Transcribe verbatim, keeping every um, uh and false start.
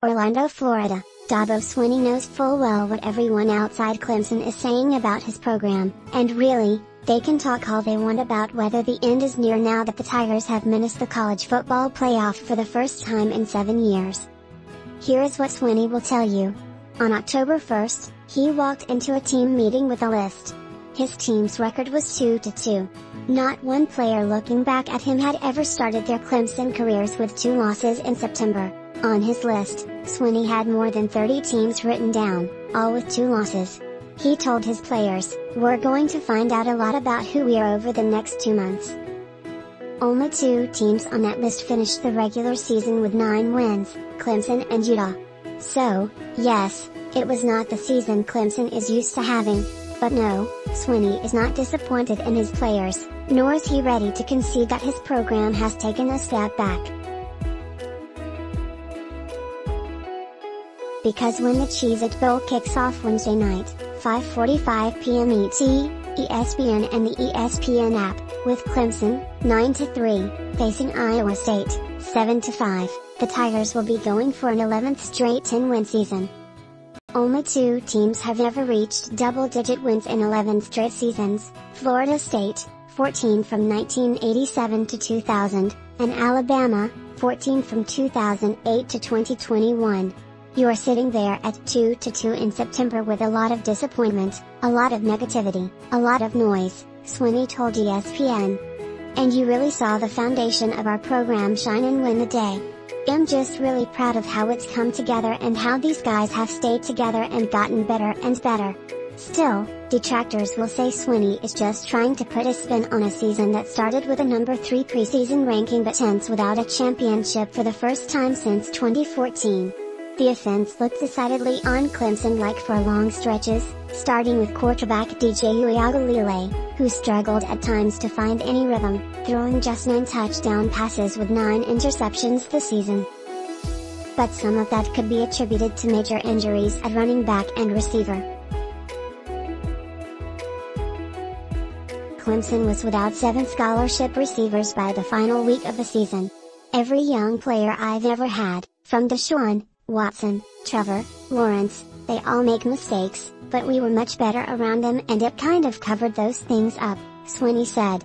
Orlando, Florida, Dabo Swinney knows full well what everyone outside Clemson is saying about his program, and really, they can talk all they want about whether the end is near now that the Tigers have menaced the college football playoff for the first time in seven years. Here is what Swinney will tell you. On October first, he walked into a team meeting with a list. His team's record was two to two. Not one player looking back at him had ever started their Clemson careers with two losses in September. On his list, Swinney had more than thirty teams written down, all with two losses. He told his players, "We're going to find out a lot about who we are over the next two months." Only two teams on that list finished the regular season with nine wins, Clemson and Utah. So, yes, it was not the season Clemson is used to having. But no, Swinney is not disappointed in his players, nor is he ready to concede that his program has taken a step back. Because when the Cheez-It Bowl kicks off Wednesday night, five forty-five p m E T, E S P N and the E S P N app, with Clemson, nine to three, facing Iowa State, seven to five, the Tigers will be going for an eleventh straight ten win season. Only two teams have ever reached double-digit wins in eleven straight seasons, Florida State, fourteen from nineteen eighty-seven to two thousand, and Alabama, fourteen from two thousand eight to twenty twenty-one. You're sitting there at two to two in September with a lot of disappointment, a lot of negativity, a lot of noise, Swinney told E S P N. And you really saw the foundation of our program shine and win the day. I'm just really proud of how it's come together and how these guys have stayed together and gotten better and better. Still, detractors will say Swinney is just trying to put a spin on a season that started with a number three preseason ranking but ends without a championship for the first time since twenty fourteen. The offense looked decidedly on Clemson-like for long stretches, starting with quarterback D J Uiagalelei, who struggled at times to find any rhythm, throwing just nine touchdown passes with nine interceptions this season. But some of that could be attributed to major injuries at running back and receiver. Clemson was without seven scholarship receivers by the final week of the season. Every young player I've ever had, from Deshaun Watson, Trevor Lawrence, they all make mistakes, but we were much better around them and it kind of covered those things up, Swinney said.